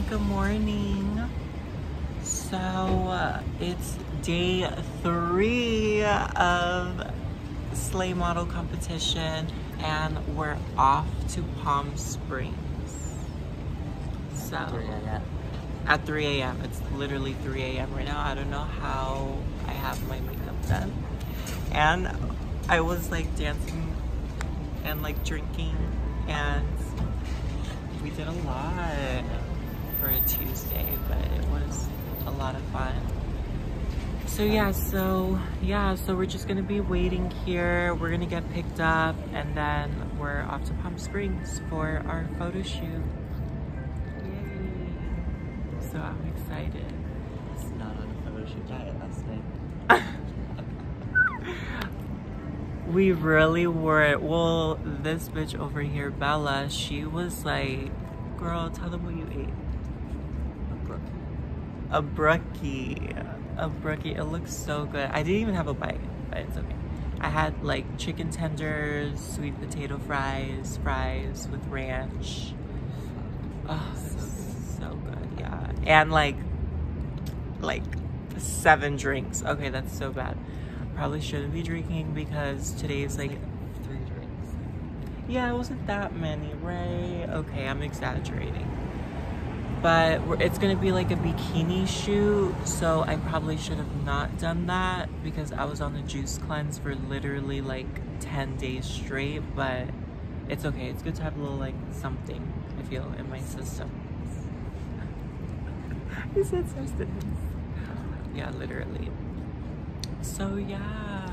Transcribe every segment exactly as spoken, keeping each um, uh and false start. everyone, good morning. So uh, it's day three of Slay Model Competition and we're off to Palm Springs. So at three a m It's literally three a m right now. I don't know how I have my makeup done. And I was like dancing and like drinking and we did a lot for a Tuesday, but it was a lot of fun. So yeah, so yeah, so we're just gonna be waiting here. We're gonna get picked up and then we're off to Palm Springs for our photo shoot. Yay. So I'm excited. It's not on a photo shoot diet last night. We really wore it. Well, this bitch over here, Bella, she was like, girl, tell them what you ate. A brookie. A brookie. It looks so good. I didn't even have a bite, but it's okay. I had like chicken tenders, sweet potato fries, fries with ranch. Oh, so, so good, yeah. And like, like seven drinks. Okay, that's so bad. Probably shouldn't be drinking because today's like, like three drinks. Yeah, it wasn't that many, right? Okay, I'm exaggerating. But we're, it's gonna be like a bikini shoot, so I probably should have not done that because I was on a juice cleanse for literally like ten days straight, but it's okay. It's good to have a little like something, I feel, in my system. He said substance. Yeah, literally. So yeah,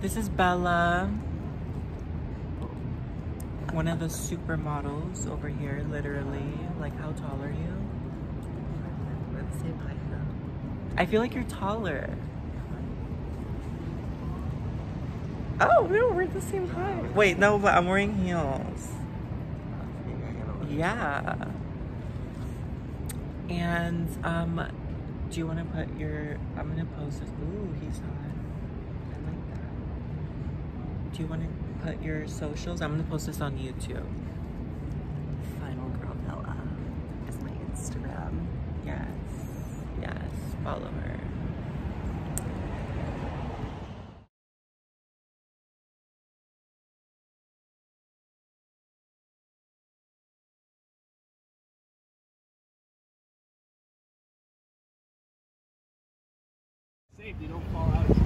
this is Bella, one of the supermodels over here, literally. Like, how tall are you? We're the same height though. I feel like you're taller. Oh no, we're the same height. Wait, no, but I'm wearing heels. Yeah. And um. Do you want to put your, I'm going to post this, ooh, he's hot, I like that. Do you want to put your socials? I'm going to post this on YouTube. Final Girl Bella is my Instagram. Yes, yes, follow her. If you don't fall out, push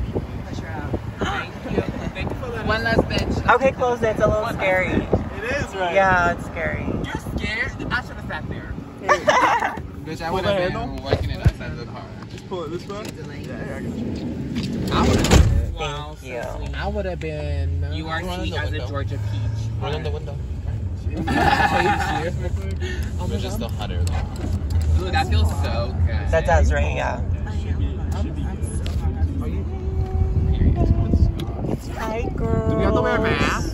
her out. Thank you. Thank you for that. One last bitch. Okay, close that. It's a little One scary. It is, right? Yeah, it's scary. You're scared? I should have sat there. Bitch, I would have been working it outside the car. Just pull it this way. Yeah, I got you. I would have wow, so I would have been. Uh, you are sweet as window. A Georgia peach. Run in the window. Oh, you're just a hutter. Ooh, that feels so good. That does, right? Yeah. Hi, girl. Do we have to wear a mask?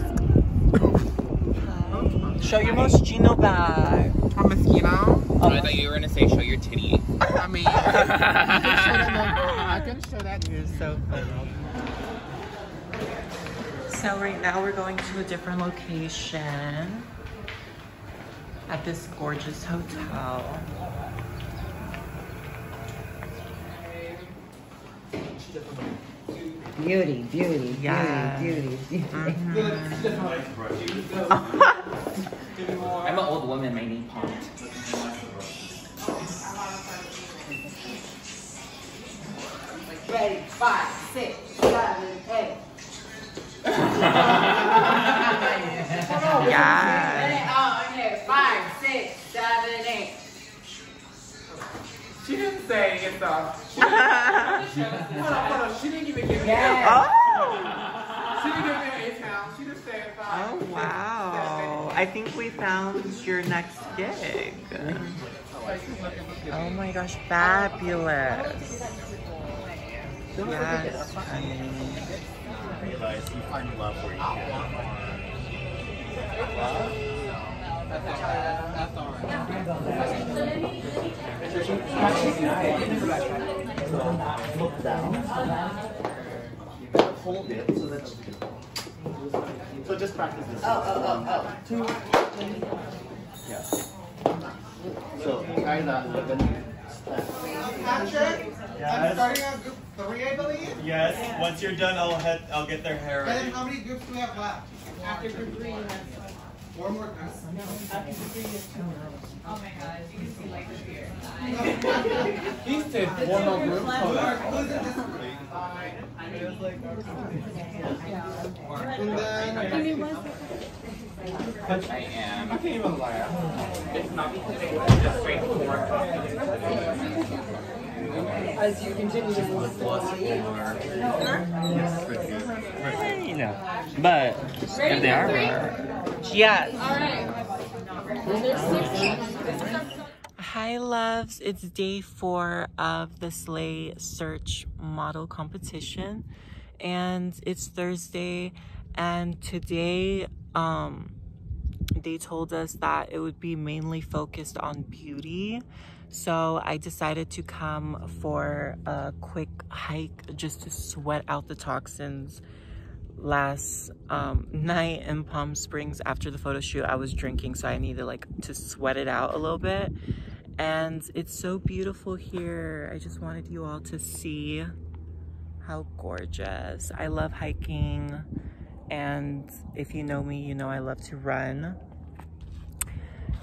Show your Moschino bag. A Moschino? Oh, I thought you were gonna say show your titty. I mean, I can show that. You're so funny. So right now we're going to a different location at this gorgeous hotel. Beauty, beauty, yeah. beauty, beauty, beauty. Mm-hmm. I'm an old woman, my knee pumped. Ready, five, six, seven, eight. Yeah. Five, six, seven, eight. She didn't say it's off. Hold on, hold on. She didn't even give me yes. a oh. She didn't give me an eight count. She just said five. Oh, wow. I think we found your next gig. Oh my gosh, fabulous. Yes, I mean. I realize you find love where you can. That's all right. That's look down. Hold it so that you can. So just practice this. Oh, oh, oh, oh. Two. Yeah. So. try that. We're gonna start. Patrick, yes. I'm starting on group three, I believe. Yes. Yeah. Once you're done, I'll head. I'll get their hair ready. And then how many groups do we have left? After group three, you have four more groups. No, after group three, you have two more. Oh my God, you can see like this here. He said four more groups. I am. I can't even laugh. It's not because they want just straightforward coffee. As you continue to listen to you know, but if they are, yes. All right. Hi loves, it's day four of the Slay Search Model Competition, and it's Thursday, and today um, they told us that it would be mainly focused on beauty, so I decided to come for a quick hike just to sweat out the toxins. Last um, night in Palm Springs after the photo shoot, I was drinking, so I needed like to sweat it out a little bit. And it's so beautiful here. I just wanted you all to see how gorgeous. I love hiking, and if you know me, you know I love to run.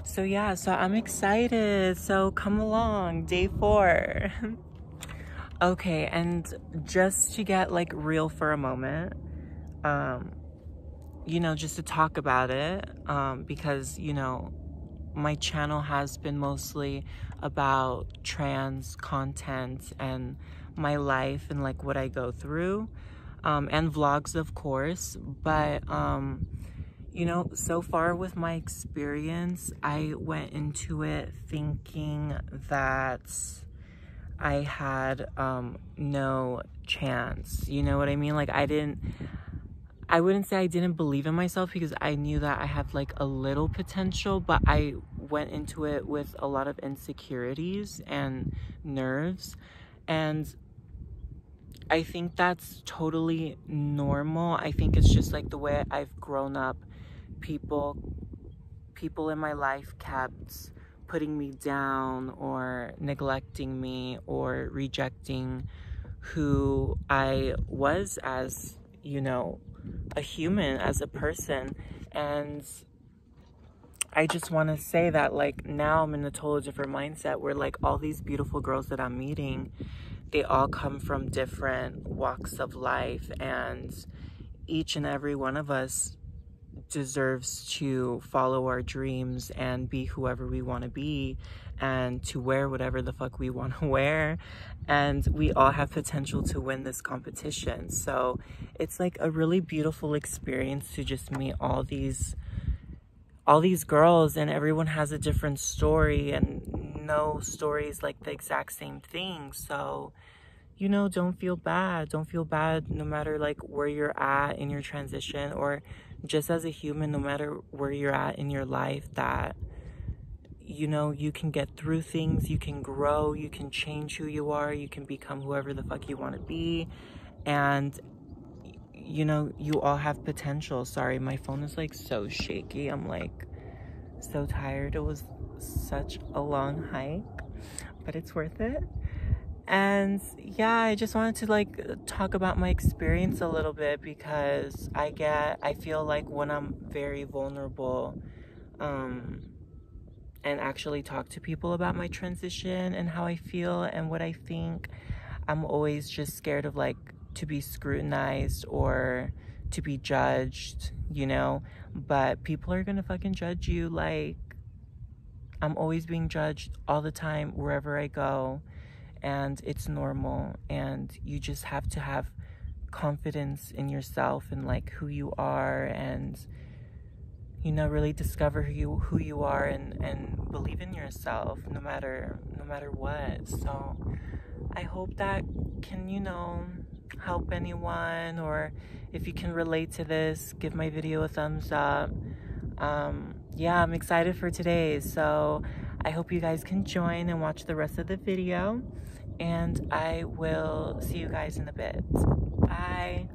So yeah, so I'm excited. So come along, day four. Okay, and just to get like real for a moment, um, you know, just to talk about it, um, because, you know, my channel has been mostly about trans content and my life and like what I go through, um, and vlogs, of course. But, um, you know, so far with my experience, I went into it thinking that I had, um, no chance. You know what I mean? Like I didn't, I wouldn't say I didn't believe in myself, because I knew that I have like a little potential, but I went into it with a lot of insecurities and nerves. And I think that's totally normal. I think it's just like the way I've grown up. People, people in my life kept putting me down or neglecting me or rejecting who I was as, you know, a human, as a person. And I just want to say that like now I'm in a totally different mindset where like all these beautiful girls that I'm meeting, they all come from different walks of life, and each and every one of us deserves to follow our dreams and be whoever we want to be, and to wear whatever the fuck we want to wear, and we all have potential to win this competition. So it's like a really beautiful experience to just meet all these all these girls, and everyone has a different story, and no story is like the exact same thing. So you know, don't feel bad. Don't feel bad no matter like where you're at in your transition, or just as a human, no matter where you're at in your life, that, you know, you can get through things, you can grow, you can change who you are, you can become whoever the fuck you want to be. And, you know, you all have potential. Sorry, my phone is like so shaky. I'm like so tired. It was such a long hike, but it's worth it. And yeah, I just wanted to like talk about my experience a little bit, because I get, I feel like when I'm very vulnerable um, and actually talk to people about my transition and how I feel and what I think, I'm always just scared of like to be scrutinized or to be judged, you know, but people are gonna fucking judge you. Like I'm always being judged all the time, wherever I go. And it's normal, and you just have to have confidence in yourself and like who you are, and you know, really discover who you who you are, and and believe in yourself no matter no matter what. So I hope that can, you know, help anyone, or if you can relate to this, give my video a thumbs up. Um yeah, I'm excited for today, so I hope you guys can join and watch the rest of the video, and I will see you guys in a bit. Bye.